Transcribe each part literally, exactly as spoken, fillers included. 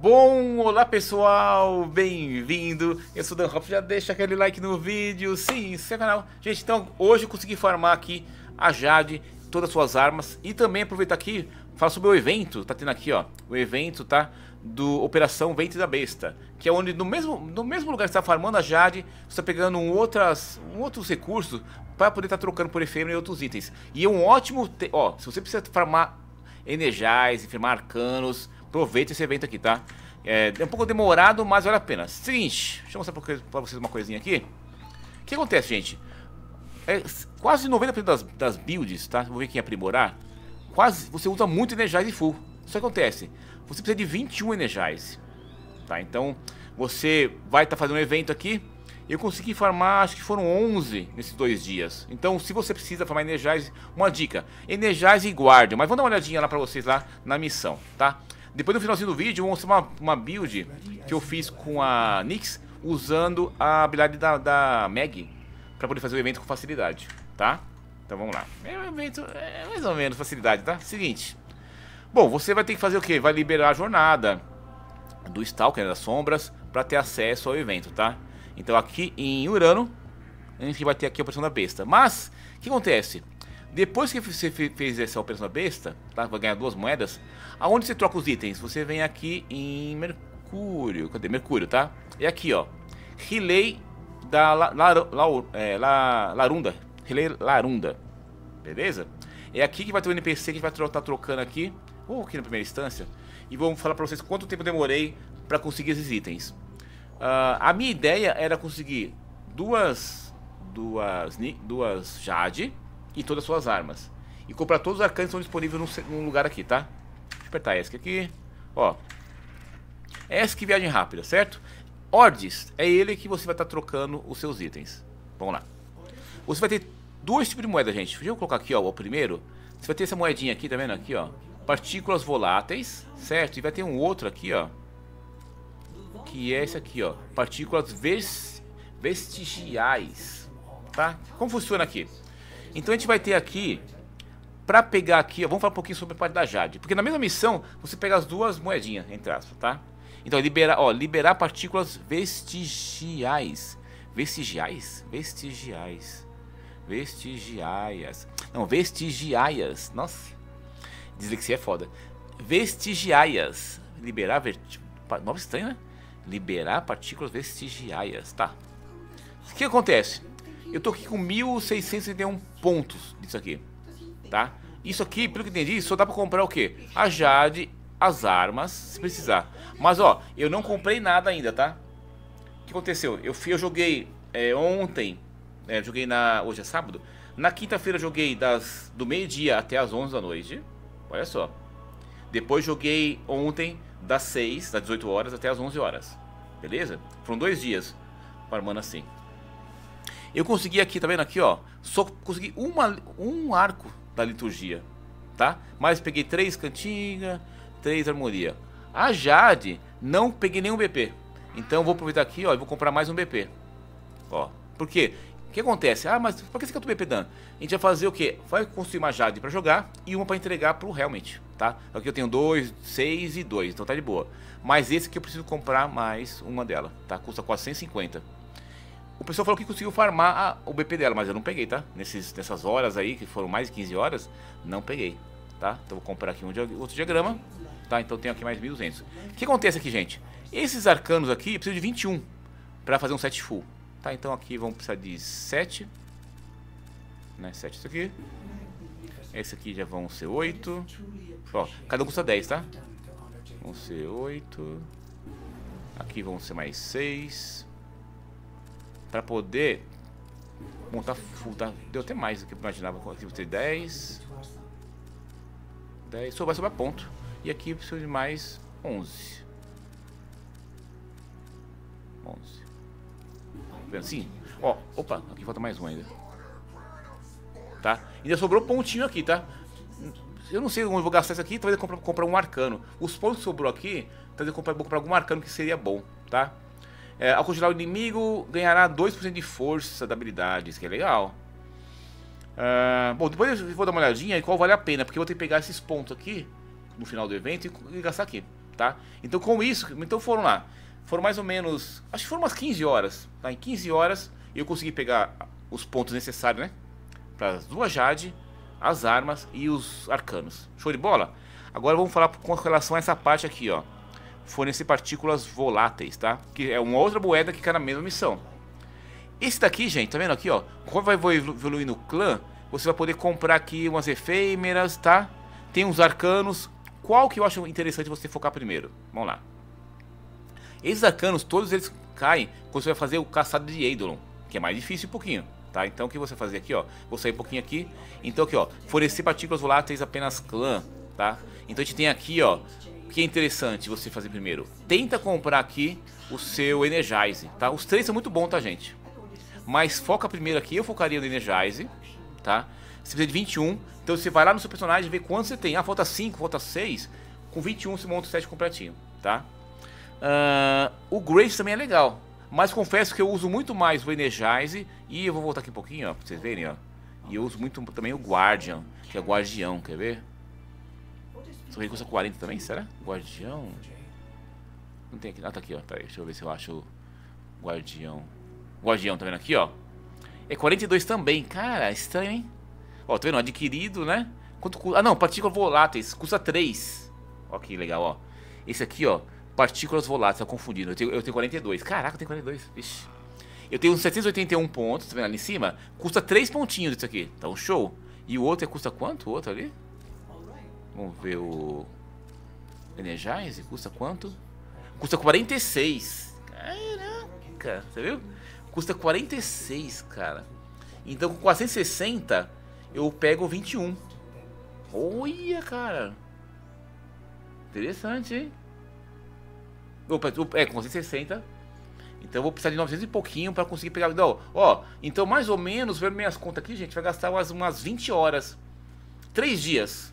Bom, olá pessoal, bem-vindo, eu sou Dan Hoff, já deixa aquele like no vídeo, se inscreve no canal. Gente, então hoje eu consegui farmar aqui a Jade, todas as suas armas e também aproveitar aqui, falar sobre o evento, tá tendo aqui ó, o evento tá, do Operação Vento da Besta, que é onde no mesmo, no mesmo lugar que você tá farmando a Jade, você tá pegando um outras, um outros recursos para poder estar tá trocando por efêmero e outros itens. E é um ótimo, ó, se você precisa farmar Energize, farmar Arcanos, aproveita esse evento aqui, tá? É, é um pouco demorado, mas vale a pena. Seguinte, deixa eu mostrar pra vocês uma coisinha aqui. O que acontece, gente? É, quase noventa por cento das, das builds, tá? Vou ver quem aprimorar. Quase, você usa muito Energize full. Isso acontece. Você precisa de vinte e um Energize. Tá? Então, você vai estar tá fazendo um evento aqui. Eu consegui farmar, acho que foram onze nesses dois dias. Então, se você precisa farmar Energize, uma dica. Energize e Guardian. Mas vamos dar uma olhadinha lá pra vocês lá na missão, tá? Depois no finalzinho do vídeo eu vou mostrar uma, uma build que eu fiz com a Nyx usando a habilidade da, da Maggie pra poder fazer o evento com facilidade, tá? Então vamos lá. É um evento é mais ou menos facilidade, tá? Seguinte. Bom, você vai ter que fazer o quê? Vai liberar a jornada do Stalker, das sombras, pra ter acesso ao evento, tá? Então aqui em Urano a gente vai ter aqui a Operação da Besta. Mas, o que acontece? Depois que você fez essa operação da besta, tá? Vai ganhar duas moedas. Aonde você troca os itens? Você vem aqui em Mercúrio. Cadê? Mercúrio, tá? É aqui, ó. Relay da la, la, la, é, la, Larunda. Relay Larunda. Beleza? É aqui que vai ter o N P C que vai estar tá trocando aqui. Ou aqui na primeira instância. E vou falar pra vocês quanto tempo demorei pra conseguir esses itens. Uh, a minha ideia era conseguir duas, duas, duas Jade. E todas as suas armas. E comprar todos os arcanos que estão disponíveis num, num lugar aqui, tá? Deixa eu apertar ESC aqui. Ó. ESC viagem rápida, certo? Ordis é ele que você vai estar tá trocando os seus itens. Vamos lá. Você vai ter dois tipos de moeda, gente. Deixa eu colocar aqui, ó. O primeiro. Você vai ter essa moedinha aqui, tá vendo? Aqui, ó. Partículas voláteis, certo? E vai ter um outro aqui, ó. Que é esse aqui, ó. Partículas ves, vestigiais. Tá? Como funciona aqui? Então a gente vai ter aqui, pra pegar aqui, ó, vamos falar um pouquinho sobre a parte da Jade. Porque na mesma missão, você pega as duas moedinhas, entre aspas, tá? Então liberar, ó, liberar partículas vestigiais. Vestigiais? Vestigiais. Vestigiais. Não, vestigiais. Nossa, dislexia é foda. Vestigiais. Liberar, ver... nome estranho, né? Liberar partículas vestigiais, tá? O que acontece? Eu tô aqui com mil seiscentos e setenta e um pontos disso aqui, tá? Isso aqui, pelo que entendi, só dá pra comprar o quê? A Jade, as armas, se precisar. Mas, ó, eu não comprei nada ainda, tá? O que aconteceu? Eu, fui, eu joguei é, ontem, é, joguei na... hoje é sábado. Na quinta-feira eu joguei das, do meio-dia até as onze da noite. Olha só. Depois joguei ontem das seis, das dezoito horas até as onze horas. Beleza? Foram dois dias farmando assim. Eu consegui aqui, tá vendo aqui, ó, só consegui uma, um arco da liturgia, tá? Mas peguei três cantigas, três harmonia. A Jade, não peguei nenhum B P. Então vou aproveitar aqui, ó, e vou comprar mais um B P. Ó, por quê? O que acontece? Ah, mas por que você quer o B P dando? A gente vai fazer o quê? Vai construir uma Jade pra jogar e uma pra entregar pro Realmente, tá? Aqui eu tenho dois, seis e dois, então tá de boa. Mas esse aqui eu preciso comprar mais uma dela, tá? Custa quatrocentos e cinquenta. O pessoal falou que conseguiu farmar a, o B P dela, mas eu não peguei, tá? Nesses, nessas horas aí, que foram mais de quinze horas, não peguei, tá? Então vou comprar aqui um outro diagrama, tá? Então tenho aqui mais mil e duzentos. O que acontece aqui, gente? Esses arcanos aqui, eu preciso de vinte e um pra fazer um set full, tá? Então aqui vamos precisar de sete, né? sete isso aqui. Esse aqui já vão ser oito. Ó, cada um custa dez, tá? Vão ser oito. Aqui vão ser mais seis. Pra poder montar full, tá? Deu até mais do que eu imaginava. Aqui vou ter dez, dez, só vai sobrar ponto. E aqui eu preciso de mais onze, onze. Tá vendo assim? Ó, opa, aqui falta mais um ainda. Tá? Ainda sobrou pontinho aqui, tá? Eu não sei onde eu vou gastar isso aqui. Talvez eu comprar, comprar um arcano. Os pontos que sobrou aqui, talvez eu comprar, vou comprar algum arcano que seria bom, tá? É, ao congelar o inimigo, ganhará dois por cento de força da habilidade, isso que é legal. Uh, bom, depois eu vou dar uma olhadinha em qual vale a pena, porque eu vou ter que pegar esses pontos aqui, no final do evento, e, e gastar aqui. tá? Então com isso, então foram lá, foram mais ou menos, acho que foram umas quinze horas, tá? Em quinze horas eu consegui pegar os pontos necessários, né? Para as duas Jade, as armas e os arcanos. Show de bola? Agora vamos falar com relação a essa parte aqui, ó. Fornecer partículas voláteis, tá? Que é uma outra moeda que cai na mesma missão. Esse daqui, gente, tá vendo aqui, ó? Conforme vai evoluir no clã, você vai poder comprar aqui umas efêmeras, tá? Tem uns arcanos. Qual que eu acho interessante você focar primeiro? Vamos lá. Esses arcanos, todos eles caem quando você vai fazer o caçado de Eidolon, que é mais difícil um pouquinho, tá? Então o que você vai fazer aqui, ó? Vou sair um pouquinho aqui. Então aqui, ó. Fornecer partículas voláteis apenas clã, tá? Então a gente tem aqui, ó. Que é interessante você fazer primeiro. Tenta comprar aqui o seu Energize, tá? Os três são muito bons, tá, gente? Mas foca primeiro aqui. Eu focaria no Energize, tá? Você precisa de vinte e um. Então você vai lá no seu personagem e vê quanto você tem. Ah, falta cinco, falta seis. Com vinte e um você monta o set completinho, tá? Uh, o Grace também é legal. Mas confesso que eu uso muito mais o Energize. E eu vou voltar aqui um pouquinho, ó. Pra vocês verem, ó. E eu uso muito também o Guardian, que é o Guardião, quer ver? Só custa quarenta também, será? Guardião? Não tem aqui. Ah, tá aqui, ó. Peraí, deixa eu ver se eu acho o Guardião. Guardião, tá vendo aqui, ó? É quarenta e dois também. Cara, estranho, hein? Ó, tá vendo? Adquirido, né? Quanto custa? Ah, não. Partículas voláteis. Custa três. Ó, que legal, ó. Esse aqui, ó. Partículas voláteis. Tá confundindo. Eu tenho, eu tenho quarenta e dois. Caraca, eu tenho quarenta e dois. Vixe. Eu tenho uns setecentos e oitenta e um pontos. Tá vendo ali em cima? Custa três pontinhos isso aqui. Tá um show. E o outro custa quanto? O outro ali? Vamos ver o Energize, custa quanto? Custa quarenta e seis. Caraca, você viu? Custa quarenta e seis, cara. Então com quatrocentos e sessenta eu pego vinte e um. Olha, cara. Interessante, hein? Opa, é, com quatrocentos e sessenta. Então eu vou precisar de novecentos e pouquinho para conseguir pegar. Não, ó, então mais ou menos, vendo minhas contas aqui, gente, vai gastar umas, umas vinte horas. três dias.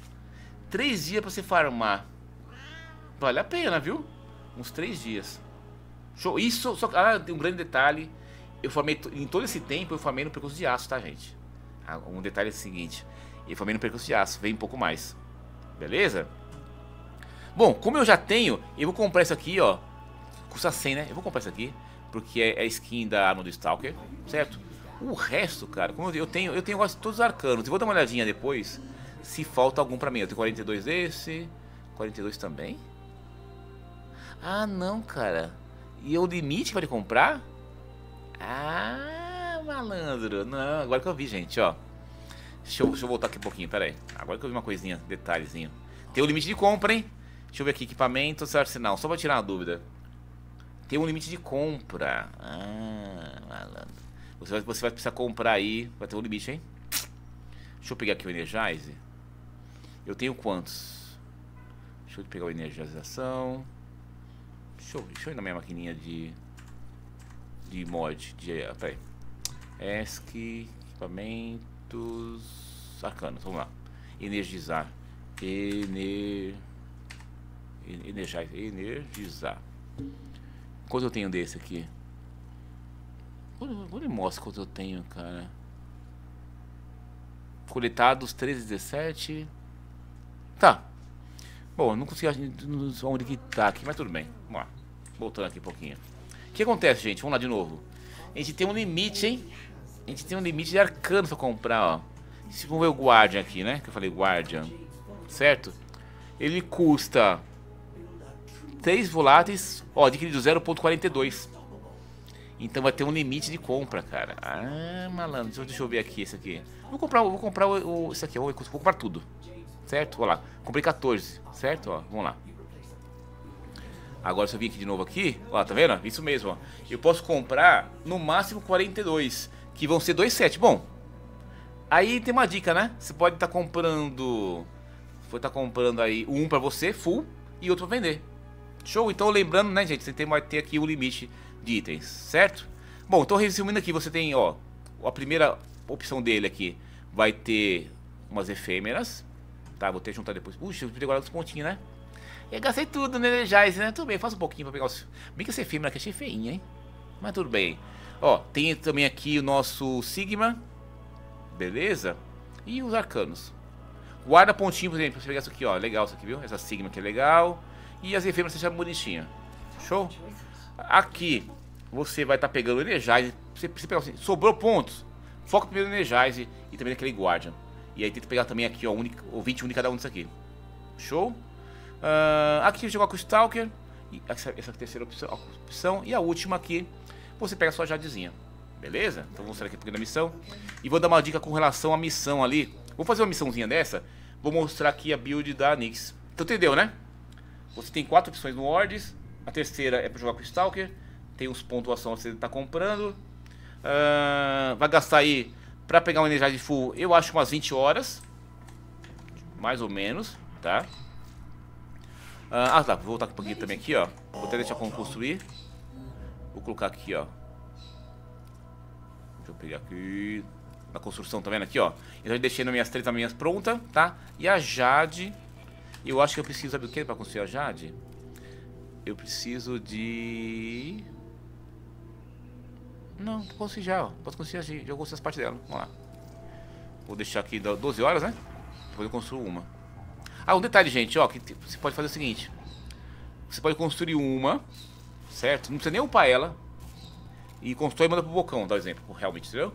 Três dias pra você farmar. Vale a pena, viu? Uns três dias. Show. Isso, só ah, tem um grande detalhe. Eu farmei, em todo esse tempo, eu farmei no percurso de aço, tá, gente? Ah, um detalhe é o seguinte. Eu farmei no percurso de aço, vem um pouco mais. Beleza? Bom, como eu já tenho, eu vou comprar isso aqui, ó. Custa cem, né? Eu vou comprar isso aqui, porque é a skin da arma do Stalker, certo? O resto, cara, como eu tenho, eu tenho quase todos os arcanos. Eu vou dar uma olhadinha depois. Se falta algum pra mim, eu tenho quarenta e dois desse, quarenta e dois também. Ah, não, cara. E é o limite para ele comprar? Ah, malandro. Não, agora que eu vi, gente, ó. Deixa eu, deixa eu voltar aqui um pouquinho, pera aí. Agora que eu vi uma coisinha, detalhezinho. Tem o limite de compra, hein? Deixa eu ver aqui, equipamento, arsenal, só pra tirar uma dúvida. Tem um limite de compra. Ah, malandro. Você vai, você vai precisar comprar aí, vai ter um limite, hein? Deixa eu pegar aqui o Energize. Eu tenho quantos? Deixa eu pegar o energização. Deixa eu, deixa eu ir na minha maquininha de de mod. De, peraí. E S C, equipamentos, arcanos. Vamos lá. Energizar. Ener, energize. Energizar. Quanto eu tenho desse aqui? Vou lhe mostrar quanto eu tenho, cara. Coletados treze, dezessete. Tá. Bom, não consegui achar onde que tá aqui, mas tudo bem. Vamos lá. Voltando aqui um pouquinho. O que acontece, gente? Vamos lá de novo. A gente tem um limite, hein? A gente tem um limite de arcano pra comprar, ó. Vamos ver o Guardian aqui, né? Que eu falei Guardian. Certo? Ele custa três voláteis. Ó, adquirido zero ponto quarenta e dois. Então vai ter um limite de compra, cara. Ah, malandro. Deixa eu, deixa eu ver aqui esse aqui. Vou comprar, vou comprar o, o, esse aqui. Vou comprar tudo. Certo? Olha lá. Comprei quatorze. Certo? Ó, vamos lá. Agora se eu vim aqui de novo aqui. Ó, tá vendo? Isso mesmo, ó. Eu posso comprar no máximo quarenta e dois. Que vão ser dois sets. Bom. Aí tem uma dica, né? Você pode estar tá comprando... Você pode estar tá comprando aí um pra você, full. E outro pra vender. Show? Então lembrando, né, gente? Você tem, vai ter aqui o limite... de itens, certo? Bom, então resumindo aqui, você tem, ó, a primeira opção dele aqui vai ter umas efêmeras, tá? Vou ter que juntar depois. Puxa, eu vou guardar os pontinhos, né? Eu gastei tudo no Energize, né? Tudo bem, faz um pouquinho pra pegar os... Bem que essa efêmera aqui achei feinha, hein? Mas tudo bem. Ó, tem também aqui o nosso Sigma, beleza? E os Arcanos. Guarda pontinho, por exemplo, pra você pegar isso aqui, ó. Legal isso aqui, viu? Essa Sigma aqui é legal. e as efêmeras deixar bonitinha. Show? Aqui você vai estar tá pegando o Energize. Você precisa pegar assim, sobrou pontos, foca primeiro no Energize e também naquele Guardian. E aí tenta pegar também aqui, ó, única, ou vinte única cada um disso aqui. Show? Uh, aqui você joga com o Stalker. E essa, essa terceira opção, opção. E a última aqui, você pega a sua jadezinha. Beleza? Então vamos mostrar aqui um pouquinho da missão. E vou dar uma dica com relação à missão ali. Vou fazer uma missãozinha dessa. Vou mostrar aqui a build da Nyx. Então entendeu, né? Você tem quatro opções no Ordis. A terceira é para jogar com o Stalker. Tem os pontuação que você está comprando. Uh, vai gastar aí, para pegar um Energize full, eu acho umas vinte horas. Mais ou menos, tá? Ah, tá, vou voltar um pouquinho também aqui, ó. Vou até deixar como construir. Vou colocar aqui, ó. Deixa eu pegar aqui. Na construção, tá vendo aqui, ó. Eu já deixei nas minhas três tamanhas prontas, tá? E a Jade. Eu acho que eu preciso, sabe o que pra construir a Jade? Eu preciso de... Não, posso já, ó. Posso conseguir já. Já gostei das partes dela. Vamos lá. Vou deixar aqui doze horas, né? Depois eu construo uma. Ah, um detalhe, gente, ó, que você pode fazer o seguinte. Você pode construir uma, certo? Não precisa nem upar ela. E constrói e manda pro bocão, dá um exemplo, realmente, entendeu?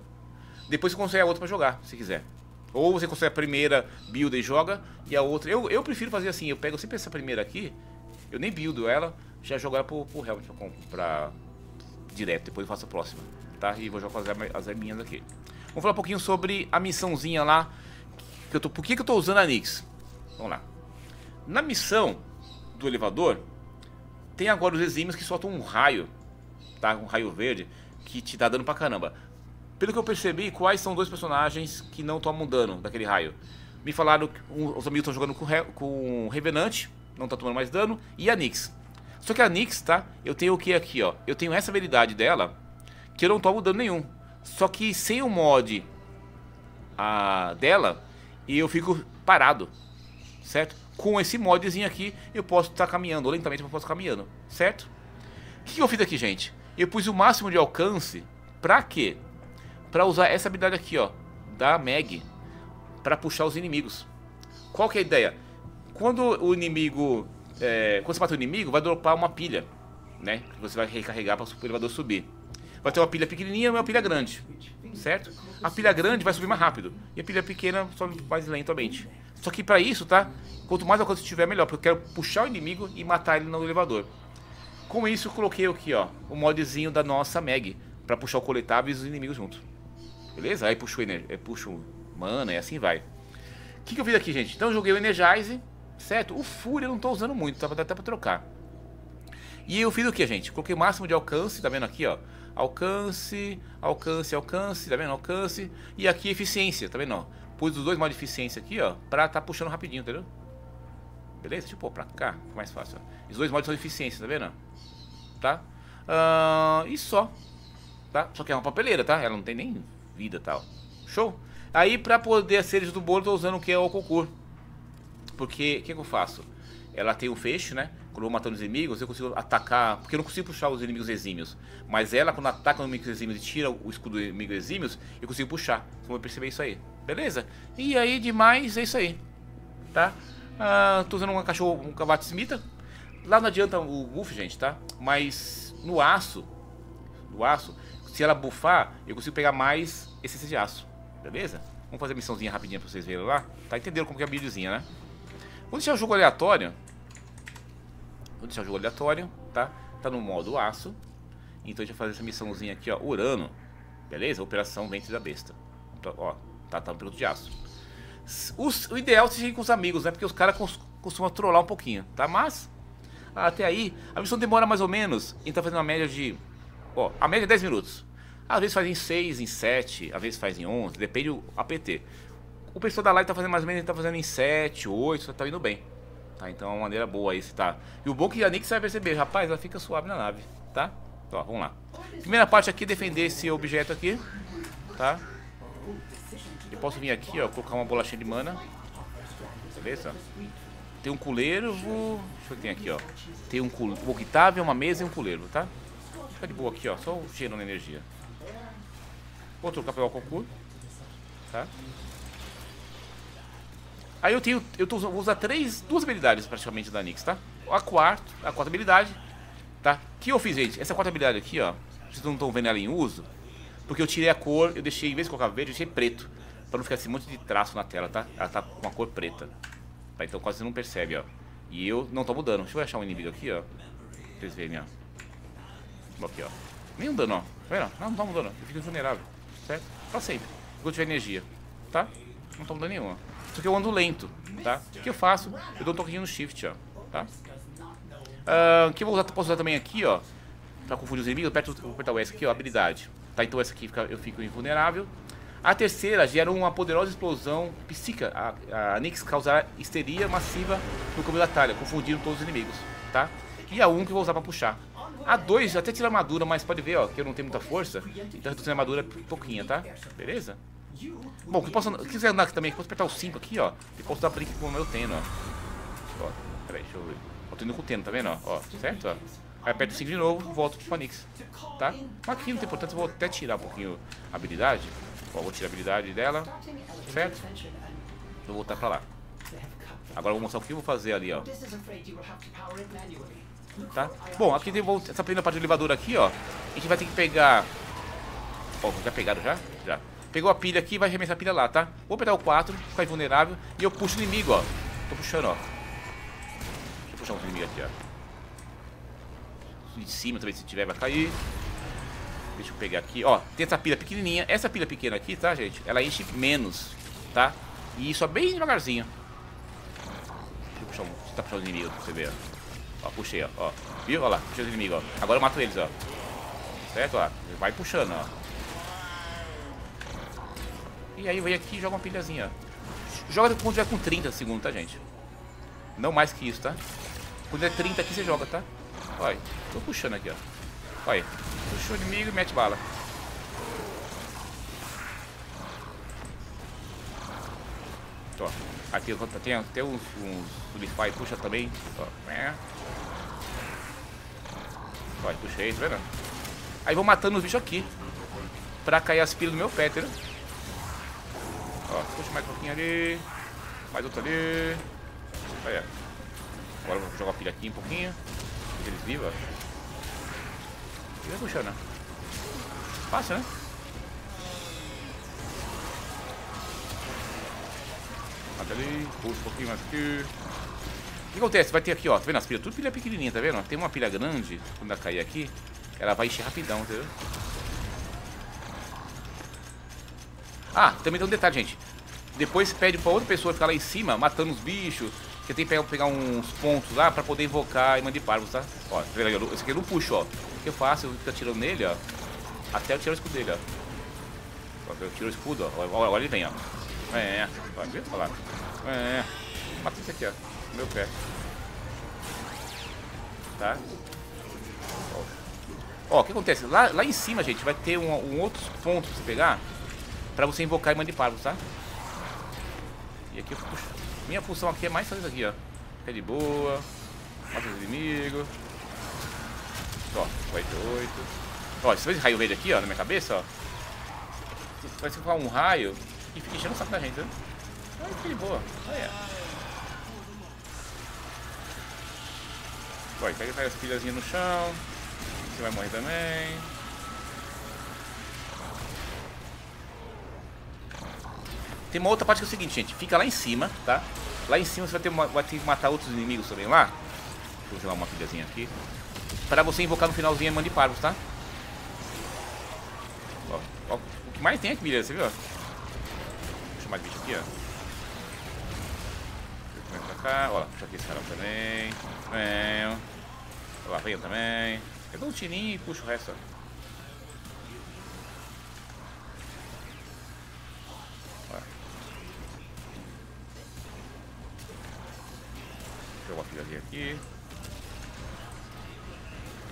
Depois você constrói a outra pra jogar, se quiser. Ou você constrói a primeira, builda e joga. E a outra, eu, eu prefiro fazer assim, eu pego sempre essa primeira aqui. Eu nem buildo ela, já jogo ela pro, pro realmente pra, pra... direto, depois eu faço a próxima, tá? E vou jogar as, as minhas aqui. Vamos falar um pouquinho sobre a missãozinha lá que eu tô, por que que eu tô usando a Nyx? Vamos lá. Na missão do elevador, tem agora os exímios que soltam um raio, tá? Um raio verde, que te dá dano pra caramba. Pelo que eu percebi, quais são dois personagens que não tomam dano daquele raio? Me falaram que os amigos estão jogando com, com o Revenante, não tá tomando mais dano, e a Nyx. Só que a Nyx, tá? Eu tenho o que aqui, ó? Eu tenho essa habilidade dela, que eu não tomo dano nenhum. Só que sem o mod a, dela, eu fico parado. Certo? Com esse modzinho aqui, eu posso estar caminhando, lentamente eu posso estar caminhando, certo? O que eu fiz aqui, gente? Eu pus o máximo de alcance, pra quê? Pra usar essa habilidade aqui, ó, da Maggie, pra puxar os inimigos. Qual que é a ideia? Quando o inimigo, é, quando você mata o inimigo, vai dropar uma pilha, né? Que você vai recarregar para o elevador subir. Vai ter uma pilha pequenininha e uma pilha grande, certo? A pilha grande vai subir mais rápido, e a pilha pequena sobe mais lentamente. Só que pra isso, tá? Quanto mais alcance tiver, melhor. Porque eu quero puxar o inimigo e matar ele no elevador. Com isso, eu coloquei aqui, ó, o modzinho da nossa Maggie. Pra puxar o coletável e os inimigos junto. Beleza? Aí puxa o, ener... puxa o mana e assim vai. O que, que eu fiz aqui, gente? Então eu joguei o Energize, certo? O Fúria eu não tô usando muito, tá? Até pra trocar. E eu fiz o que, gente? Coloquei o máximo de alcance, tá vendo aqui, ó? Alcance, alcance, alcance, tá vendo? Alcance. E aqui eficiência, tá vendo, ó? Pus os dois modos de eficiência aqui, ó, pra tá puxando rapidinho, entendeu? Beleza? Deixa eu pôr pra cá, fica mais fácil, ó. Os dois modos são de eficiência, tá vendo? Tá? Uh, e só, tá? Só que é uma papeleira, tá? Ela não tem nem vida e tal. Show? Aí, pra poder ser isso do bolo, eu tô usando o que é o concurso. Porque, o que, que eu faço? Ela tem um fecho, né? Quando eu vou matando os inimigos, eu consigo atacar... Porque eu não consigo puxar os inimigos exímios. Mas ela, quando ataca os inimigos exímios e tira o escudo dos inimigos exímios, eu consigo puxar. Vocês vão perceber isso aí. Beleza? E aí, demais, é isso aí. Tá? Ah, tô usando um cachorro, um cavate smita. Lá não adianta o buff, gente, tá? Mas no aço, no aço, se ela buffar, eu consigo pegar mais essência de aço. Beleza? Vamos fazer a missãozinha rapidinha pra vocês verem lá. Tá? Entenderam como que é a buildzinha, né? Vou deixar o jogo aleatório. Vou deixar o jogo aleatório, tá? Tá no modo aço. Então a gente vai fazer essa missãozinha aqui, ó. Urano. Beleza? Operação Vento da Besta. Então, ó. Tá, tá um piloto de aço. Os, o ideal é você ir com os amigos, né? Porque os caras costumam trollar um pouquinho, tá? Mas, até aí, a missão demora mais ou menos. Então fazendo uma média de... Ó, a média é dez minutos. Às vezes faz em seis, em sete, às vezes faz em onze. Depende do A P T. O pessoal da live tá fazendo mais ou menos, ele tá fazendo em sete, oito, tá indo bem. Tá, então é uma maneira boa aí, você tá... E o bom que a Nyx vai perceber, rapaz, ela fica suave na nave, tá? Ó, vamos lá. Primeira parte aqui, defender esse objeto aqui, tá? Eu posso vir aqui, ó, colocar uma bolachinha de mana. Beleza? Tem um culeiro, vou... Deixa eu ver, tem aqui, ó. Tem um culeiro, um octave, uma mesa e um culeiro, tá? Fica de boa aqui, ó, só gerando energia. Vou trocar pra pegar o concurso, tá? Aí eu tenho, eu tô, vou usar três, duas habilidades praticamente da Nyx, tá? a quarta, a quarta habilidade, tá? Que eu fiz, gente? Essa quarta habilidade aqui, ó, vocês não estão vendo ela em uso, porque eu tirei a cor, eu deixei, em vez de colocar verde, eu deixei preto, pra não ficar esse monte de traço na tela, tá? Ela tá com a cor preta, tá? Então quase não percebe, ó. E eu não tô mudando. Deixa eu achar um inimigo aqui, ó, pra vocês verem, ó. Aqui, ó. Nenhum dano, ó. Tá vendo? Não, não tá mudando, eu fico vulnerável, certo? Pra sempre, enquanto tiver energia, tá? Não tá mudando nenhum, ó. Só que eu ando lento, tá? O que eu faço? Eu dou um toquinho no shift, ó, tá? O uh, que eu vou usar, posso usar também aqui, ó, pra confundir os inimigos, eu aperto, vou apertar o S aqui, ó, habilidade. Tá, então essa aqui fica, eu fico invulnerável. A terceira gera uma poderosa explosão psíquica. A, a Nyx causará histeria massiva no campo da batalha, confundindo todos os inimigos, tá? E a um que eu vou usar pra puxar. A dois até tira armadura, mas pode ver, ó, que eu não tenho muita força, então eu tô sem armadura pouquinha, tá? Beleza? Bom, que eu posso, se quiser andar aqui também, eu posso apertar o cinco aqui, ó, e posso dar print com o meu Teno, ó. Ó, peraí, deixa eu ver. Eu tô indo com o Teno, tá vendo, ó, ó, certo, ó. Aí aperto o cinco de novo, volto pro Nyx, tá? Mas aqui não tem importância, eu vou até tirar um pouquinho a habilidade. Ó, vou tirar a habilidade dela, certo? Vou voltar pra lá. Agora eu vou mostrar o que eu vou fazer ali, ó. Tá? Bom, aqui tem essa primeira parte do elevador aqui, ó. A gente vai ter que pegar... Ó, já pegaram já? Já. Pegou a pilha aqui e vai arremessar a pilha lá, tá? Vou apertar o quatro, ficar invulnerável. E eu puxo o inimigo, ó. Tô puxando, ó. Deixa eu puxar um inimigo aqui, ó. De cima também, se tiver, vai cair. Deixa eu pegar aqui, ó. Tem essa pilha pequenininha. Essa pilha pequena aqui, tá, gente? Ela enche menos, tá? E só bem devagarzinho. Deixa eu puxar um... Deixa eu puxar os inimigos pra você ver, ó. Ó, puxei, ó. Ó. Viu? Ó lá, puxei os inimigos, ó. Agora eu mato eles, ó. Certo? Ó. Vai puxando, ó. E aí vem aqui e joga uma pilhazinha. Joga quando tiver com trinta segundos, tá, gente? Não mais que isso, tá? Quando tiver trinta aqui, você joga, tá? Olha, tô puxando aqui, ó. Olha, puxa o inimigo e mete bala. Ó, aqui tem até uns unify, puxa também. Ó, é. Olha, puxei, tá vendo? Aí vou matando os bichos aqui. Pra cair as pilhas do meu pé, entendeu? Ó, puxa mais um pouquinho ali. Mais outro ali. Aí, ó. Agora eu vou jogar a pilha aqui um pouquinho. Deixa eles vivos, ó. E vai puxando, né? Fácil, né? Mata ali. Puxa um pouquinho mais aqui. O que acontece? Vai ter aqui, ó. Tá vendo as pilhas? Tudo pilha pequenininha, tá vendo? Tem uma pilha grande. Quando ela cair aqui, ela vai encher rapidão, entendeu? Ah, também tem um detalhe, gente. Depois pede pra outra pessoa ficar lá em cima, matando os bichos. Você tem que pegar uns pontos lá pra poder invocar a imã de Parvos, tá? Ó, esse aqui eu não puxo, ó. O que eu faço? Eu fico atirando nele, ó. Até eu tirar o escudo dele, ó. Eu tiro o escudo, ó. Agora ele vem, ó. É, vai ver? Olha lá. É, mata isso aqui, ó. Meu pé. Tá? Ó, o que acontece? Lá, lá em cima, gente, vai ter um, um outros pontos pra você pegar. Pra você invocar a imã de Parvos, tá? E aqui eu puxo. Minha função aqui é mais fazer isso aqui, ó. Fica de boa. Mata os inimigos. Ó, quarenta e oito. Ó, você vê esse raio verde aqui, ó, na minha cabeça, ó. Vai se colocar um raio e fica enchendo o saco da gente, né? Aí fica de boa. Aí é. Ó, pega as pilhazinhas no chão. Você vai morrer também. Tem uma outra parte que é o seguinte, gente. Fica lá em cima, tá? Lá em cima você vai ter, uma, vai ter que matar outros inimigos também lá. Deixa eu jogar uma pilhazinha aqui. Pra você invocar no finalzinho a imã de Parvos, tá? Ó, ó, o que mais tem aqui, beleza? Você viu? Ó? Vou chamar de bicho aqui, ó. Vem pra cá. Ó, puxa aqui esse cara também. Vem. Ó lá, vem também. Eu dou um tirinho e puxo o resto, ó. Aqui.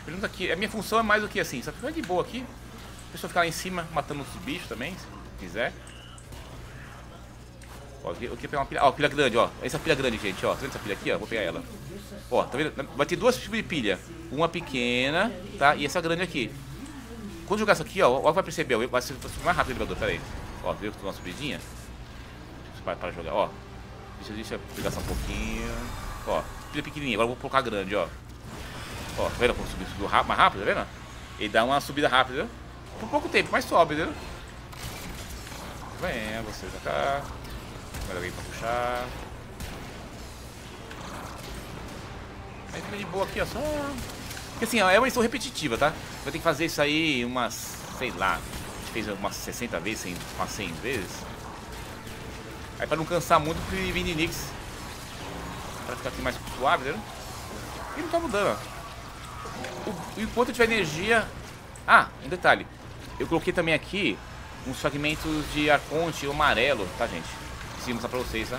Pergunta aqui, a minha função é mais do que assim, só fica de boa aqui. A pessoa ficar lá em cima matando os bichos também, se quiser. Ó, eu queria pegar uma pilha. Ó, pilha grande, ó. Essa pilha grande, gente, ó. Tá vendo essa pilha aqui, ó? Vou pegar ela. Ó, tá vendo? Vai ter duas tipos de pilha. Uma pequena, tá? E essa grande aqui. Quando jogar essa aqui, ó, ó, vai perceber. Ó, vai ser mais rápido o elevador, pera aí. Ó, viu que tem uma subidinha? Para, para jogar, ó. Deixa, deixa eu pegar só um pouquinho. Ó. pilha pequenininha. Agora eu vou colocar grande, ó. Ó, tá vendo como subiu, subiu rápido, mais rápido, tá vendo? Ele dá uma subida rápida, por pouco tempo, mas sobe, entendeu? Vem, você já tá. Agora alguém pra puxar. Aí fica de boa aqui, ó, só... Porque assim, ó, é uma missão repetitiva, tá? Vai ter que fazer isso aí umas, sei lá, a gente fez umas sessenta vezes, cem, umas cem vezes. Aí pra não cansar muito, fui vindo em Nyx. Pra ficar aqui mais suave, entendeu? E não tá mudando, ó. O, enquanto eu tiver energia... Ah, um detalhe. Eu coloquei também aqui uns fragmentos de arconte amarelo, tá, gente? Preciso mostrar pra vocês, tá?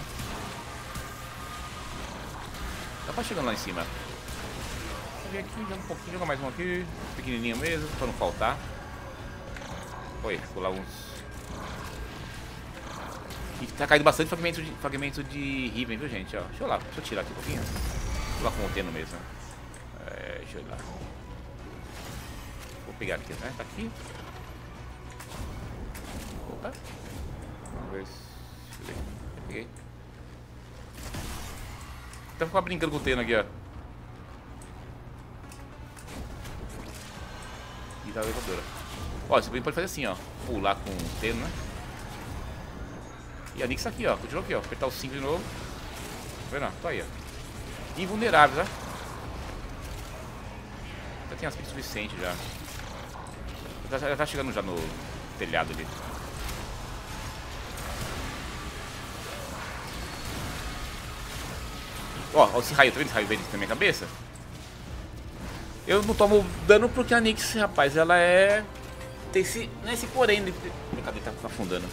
Dá pra chegando lá em cima. Vem aqui, joga um pouquinho, joga mais um aqui. Pequenininho mesmo, pra não faltar. Oi, ficou lá uns... E tá caindo bastante fragmento de, fragmento de Riven, viu, gente? Ó, deixa eu lá, deixa eu tirar aqui um pouquinho. Vou lá contendo mesmo, né? É, deixa eu ir lá. Vou pegar aqui, né? Tá aqui. Opa. Vamos ver se... Deixa eu peguei. Até ficar brincando com o terno aqui, ó. E dá a elevadora. Ó, você pode fazer assim, ó. Pular com o terno, né? E a Nyx tá aqui, ó. Continua aqui, ó. Apertar o cinco de novo. Tá vendo? Tô aí, ó. Invulnerável, tá? Já tem aspecto suficiente já. Já tá, já tá chegando já no telhado ali. Ó, ó, esse raio, tá vendo esse raio verde na minha cabeça? Eu não tomo dano porque a Nyx, rapaz, ela é... Tem esse... Nesse porém... Minha cadeira tá afundando.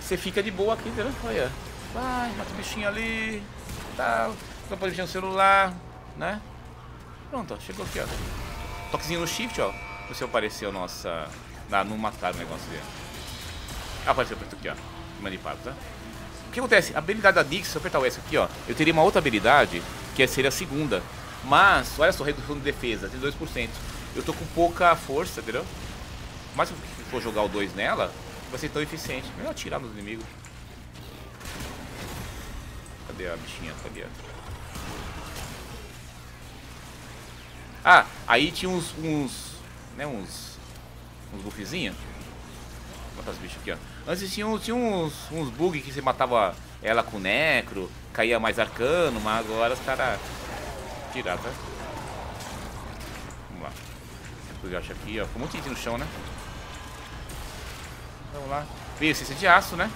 Você fica de boa aqui, entendeu? Olha. Vai, mata o bichinho ali. Tal. Fica pra mexer no celular, né? Pronto, ó. Chegou aqui, ó. Toquezinho no shift, ó. Pra se apareceu nossa... Ah, não mataram o negócio dele. Ah, apareceu preto aqui, ó. Manipulado, tá? O que acontece? A habilidade da Nyx, se eu apertar o S aqui, ó, eu teria uma outra habilidade, que seria a segunda. Mas, olha só, redução de defesa, tem dois por cento. Eu tô com pouca força, entendeu? Mas se eu for jogar o dois nela, vai ser tão eficiente. Melhor atirar nos inimigos. Cadê a bichinha? Cadê a... Ah, aí tinha uns... uns né, uns... Uns buffzinhos. Vou matar os bichos aqui, ó. Antes tinha uns, tinha uns, uns bugs que você matava ela com necro, caía mais arcano, mas agora os caras tiraram, tá? Vamos lá. Eu acho aqui, ó. Ficou um monte de item no chão, né? Vamos lá. Veio esse de aço, né?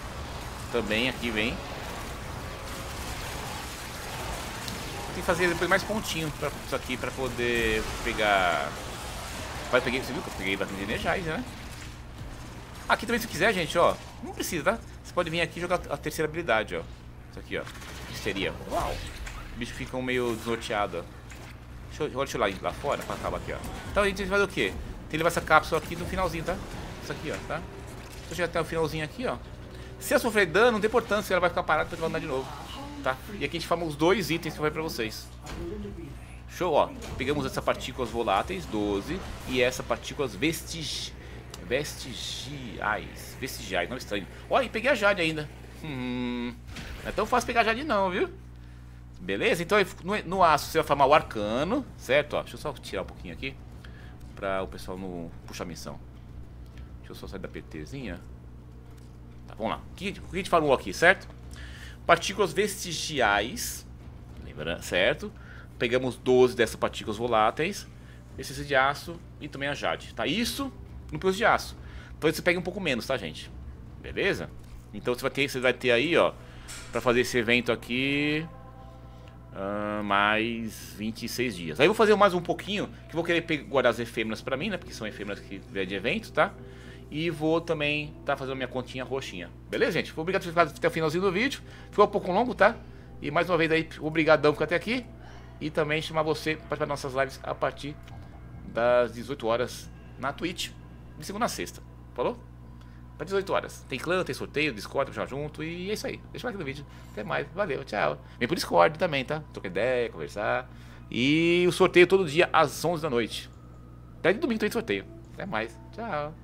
Também aqui vem. Tem que fazer depois mais pontinho pra isso aqui pra poder pegar. Vai, peguei. Você viu que eu peguei bastante Energize, né? Aqui também, se quiser, gente, ó, não precisa, tá? Você pode vir aqui e jogar a terceira habilidade, ó. Isso aqui, ó. Histeria. Uau! Os bichos ficam meio desnorteados, ó. Deixa eu, deixa eu lá, lá fora pra acabar aqui, ó. Então a gente vai fazer o quê? Tem que levar essa cápsula aqui no finalzinho, tá? Isso aqui, ó, tá? Deixa eu chegar até o finalzinho aqui, ó. Se eu sofrer dano, não tem importância, ela vai ficar parada pra eu andar de novo, tá? E aqui a gente forma os dois itens que eu falei pra vocês. Show, ó. Pegamos essa partículas voláteis, doze, e essa partículas vestig... Vestigiais. Vestigiais, não é estranho. Olha, e peguei a Jade ainda. Hum, não é tão fácil pegar a Jade não, viu? Beleza? Então no, no aço você vai formar o arcano, certo? Ó, deixa eu só tirar um pouquinho aqui pra o pessoal não puxar a missão. Deixa eu só sair da PTzinha. Tá, vamos lá. O que, o que a gente falou aqui, certo? Partículas vestigiais. Lembra, certo? Pegamos doze dessas partículas voláteis. Esse de aço e também a Jade. Tá, isso... No peso de aço. Então você pega um pouco menos, tá, gente? Beleza? Então você vai ter, você vai ter aí, ó, pra fazer esse evento aqui, uh, mais vinte e seis dias. Aí eu vou fazer mais um pouquinho, que eu vou querer pegar, guardar as efêmeras pra mim, né? Porque são efêmeras que vêm de evento, tá? E vou também tá fazendo minha continha roxinha. Beleza, gente? Obrigado por ficar até o finalzinho do vídeo. Ficou um pouco longo, tá? E mais uma vez aí, obrigadão por ficar até aqui. E também chamar você para participar das nossas lives a partir das dezoito horas na Twitch. De segunda a sexta, falou? Para dezoito horas. Tem clã, tem sorteio, Discord, já junto. E é isso aí. Deixa o like no vídeo. Até mais. Valeu, tchau. Vem pro Discord também, tá? Troca ideia, conversar. E o sorteio todo dia às onze da noite. Até de domingo tem sorteio. Até mais. Tchau.